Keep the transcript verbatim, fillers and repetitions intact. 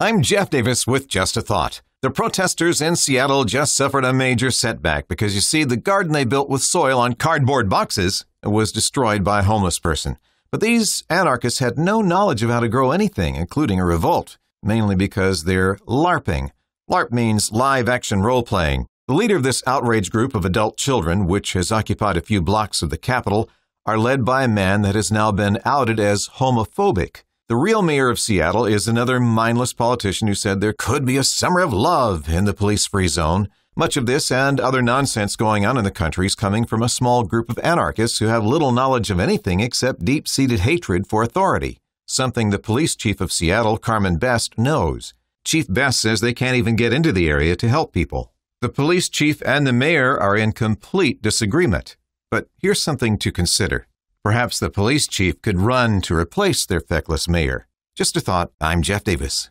I'm Jeff Davis with Just a Thought. The protesters in Seattle just suffered a major setback because, you see, the garden they built with soil on cardboard boxes was destroyed by a homeless person. But these anarchists had no knowledge of how to grow anything, including a revolt, mainly because they're LARPing. LARP means live-action role-playing. The leader of this outraged group of adult children, which has occupied a few blocks of the Capitol, are led by a man that has now been outed as homophobic. The real mayor of Seattle is another mindless politician who said there could be a summer of love in the police-free zone. Much of this and other nonsense going on in the country is coming from a small group of anarchists who have little knowledge of anything except deep-seated hatred for authority, something the police chief of Seattle, Carmen Best, knows. Chief Best says they can't even get into the area to help people. The police chief and the mayor are in complete disagreement. But here's something to consider. Perhaps the police chief could run to replace their feckless mayor. Just a thought. I'm Jeff Davis.